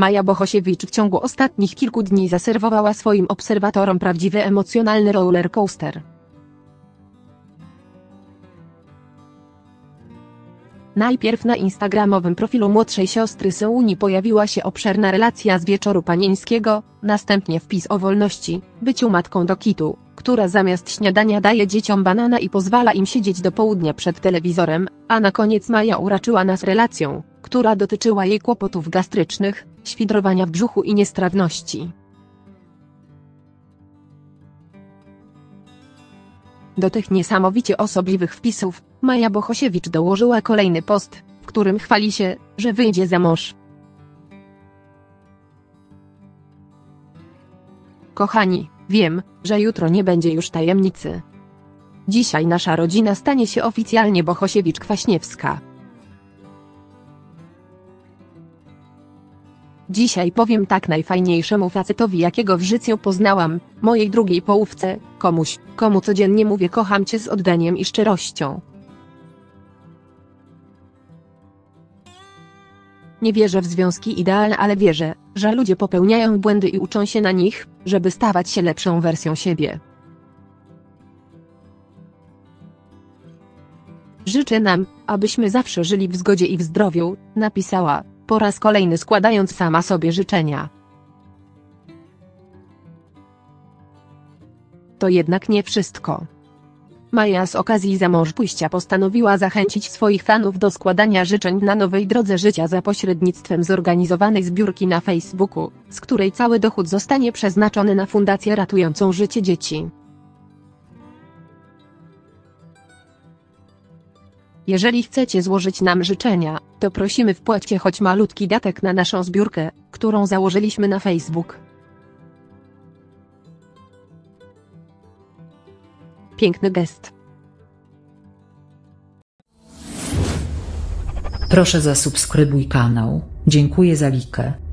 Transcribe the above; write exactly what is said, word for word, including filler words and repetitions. Maja Bohosiewicz w ciągu ostatnich kilku dni zaserwowała swoim obserwatorom prawdziwy emocjonalny roller coaster. Najpierw na instagramowym profilu młodszej siostry Soni pojawiła się obszerna relacja z wieczoru panieńskiego, następnie wpis o wolności, byciu matką do kitu, która zamiast śniadania daje dzieciom banana i pozwala im siedzieć do południa przed telewizorem, a na koniec Maja uraczyła nas relacją, która dotyczyła jej kłopotów gastrycznych, świdrowania w brzuchu i niestrawności. Do tych niesamowicie osobliwych wpisów, Maja Bohosiewicz dołożyła kolejny post, w którym chwali się, że wyjdzie za mąż. Kochani, wiem, że jutro nie będzie już tajemnicy. Dzisiaj nasza rodzina stanie się oficjalnie Bohosiewicz-Kwaśniewska. Dzisiaj powiem tak najfajniejszemu facetowi, jakiego w życiu poznałam, mojej drugiej połówce, komuś, komu codziennie mówię kocham cię z oddaniem i szczerością. Nie wierzę w związki idealne, ale wierzę, że ludzie popełniają błędy i uczą się na nich, żeby stawać się lepszą wersją siebie. Życzę nam, abyśmy zawsze żyli w zgodzie i w zdrowiu, napisała, po raz kolejny składając sama sobie życzenia. To jednak nie wszystko. Maja z okazji zamążpójścia postanowiła zachęcić swoich fanów do składania życzeń na nowej drodze życia za pośrednictwem zorganizowanej zbiórki na Facebooku, z której cały dochód zostanie przeznaczony na fundację ratującą życie dzieci. Jeżeli chcecie złożyć nam życzenia, to prosimy wpłaćcie choć malutki datek na naszą zbiórkę, którą założyliśmy na Facebook. Piękny gest. Proszę zasubskrybuj kanał, dziękuję za likę.